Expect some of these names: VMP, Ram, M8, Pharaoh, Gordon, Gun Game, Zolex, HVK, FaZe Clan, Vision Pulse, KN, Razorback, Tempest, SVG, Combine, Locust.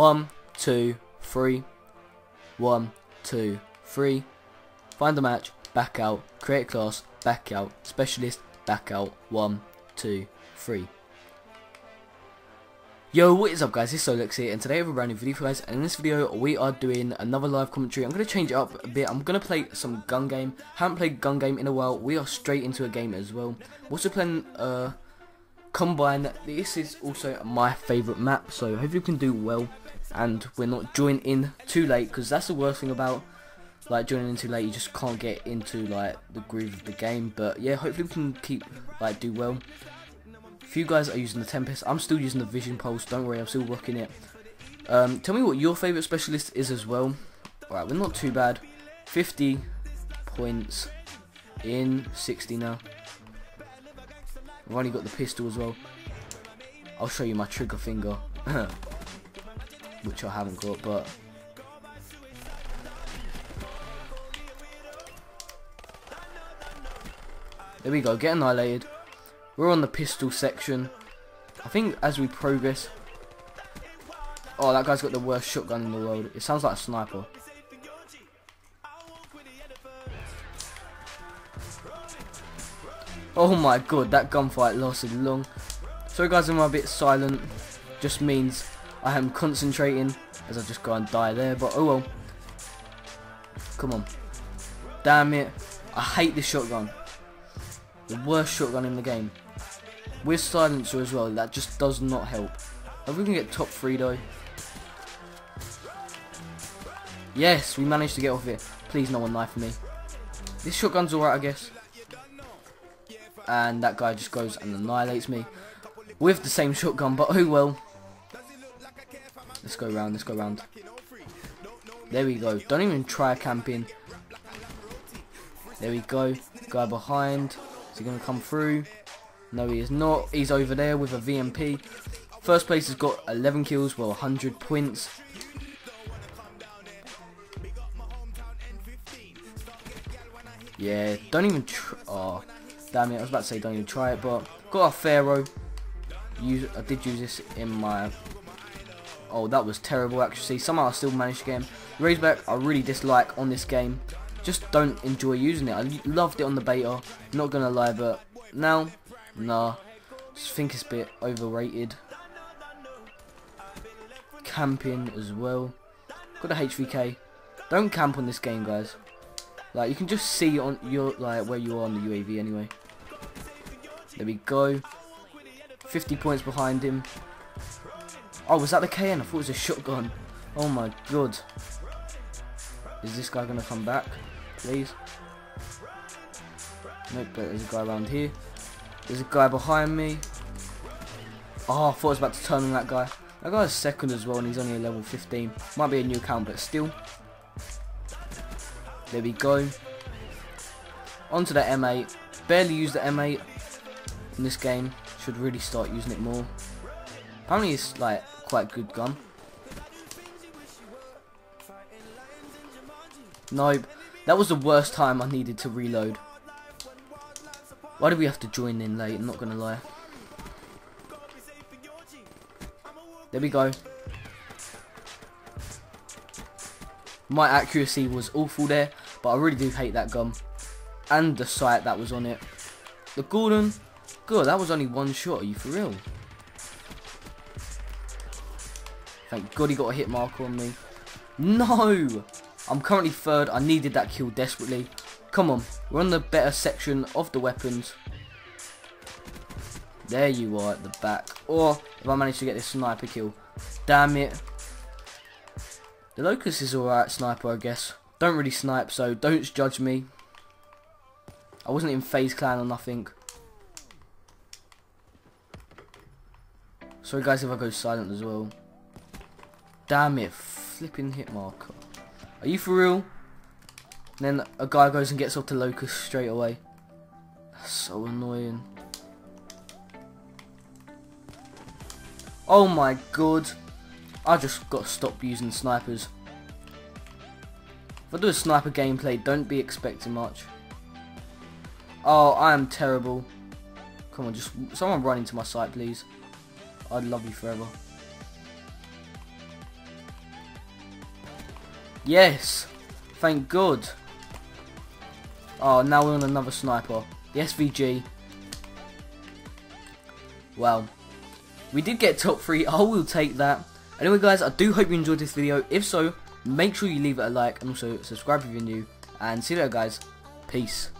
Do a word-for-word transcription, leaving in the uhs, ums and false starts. One, two, three. One, two, three. Find the match, back out, create class, back out, specialist, back out. One, two, three. Yo, what is up guys, it's Zolex here, and today I have a brand new video for you guys, and in this video we are doing another live commentary. I'm going to change it up a bit. I'm going to play some gun game. Haven't played gun game in a while. We are straight into a game as well. We're also playing uh, Combine. This is also my favourite map, so hopefully we can do well, and we're not joining in too late, because that's the worst thing about like joining in too late. You just can't get into like the groove of the game, but yeah, hopefully we can keep like do well. If you guys are using the Tempest, I'm still using the Vision Pulse, don't worry, I'm still rocking it. Um, tell me what your favourite specialist is as well. Alright, we're not too bad. fifty points in, sixty now. I've only got the pistol as well. I'll show you my trigger finger, which I haven't got, but... there we go, get annihilated. We're on the pistol section. I think as we progress... oh, that guy's got the worst shotgun in the world. It sounds like a sniper. Oh my god, that gunfight lasted long. Sorry guys, I'm a bit silent. Just means I am concentrating as I just go and die there, but oh well. Come on. Damn it. I hate this shotgun. The worst shotgun in the game. With silencer as well, that just does not help. If we can get top three though. Yes, we managed to get off it. Please, no one knife me. This shotgun's alright, I guess. And that guy just goes and annihilates me with the same shotgun, but oh well. Let's go round, let's go round. There we go. Don't even try camping. There we go. Guy behind. Is he going to come through? No, he is not. He's over there with a V M P. First place has got eleven kills, well, one hundred points. Yeah, don't even try. Oh, damn it. I was about to say don't even try it, but got a Pharaoh. Use, I did use this in my... oh, that was terrible accuracy. Somehow I still managed to get him. Razorback, I really dislike on this game. Just don't enjoy using it. I loved it on the beta, not gonna lie, but now, nah, just think it's a bit overrated. Camping as well. Got a H V K. Don't camp on this game, guys. Like you can just see on your like where you are on the U A V anyway. There we go. fifty points behind him. Oh, was that the K N? I thought it was a shotgun. Oh my god. Is this guy gonna come back? Please. Nope, but there's a guy around here. There's a guy behind me. Oh, I thought I was about to turn on that guy. That guy's second as well, and he's only a level fifteen. Might be a new account, but still. There we go. On to the M eight. Barely use the M eight in this game. Should really start using it more. Apparently it's like quite a good gun. Nope, that was the worst time I needed to reload. Why do we have to join in late? I'm not gonna lie. There we go. My accuracy was awful there, but I really do hate that gun. And the sight that was on it. The Gordon, god, that was only one shot, are you for real? Thank god he got a hit marker on me. No! I'm currently third, I needed that kill desperately. Come on, we're on the better section of the weapons. There you are at the back. Or, if I manage to get this sniper kill. Damn it. The Locust is alright, sniper I guess. Don't really snipe, so don't judge me. I wasn't in FaZe Clan or nothing. Sorry guys if I go silent as well. Damn it, flipping hit marker. Are you for real? And then a guy goes and gets off to Locust straight away. That's so annoying. Oh my god. I just got to stop using snipers. If I do a sniper gameplay, don't be expecting much. Oh, I am terrible. Come on, just someone run into my sight, please. I'd love you forever. Yes. Thank God. Oh, now we're on another sniper. The S V G. Well, we did get top three. I will take that. Anyway, guys, I do hope you enjoyed this video. If so, make sure you leave it a like and also subscribe if you're new. And see you later, guys. Peace.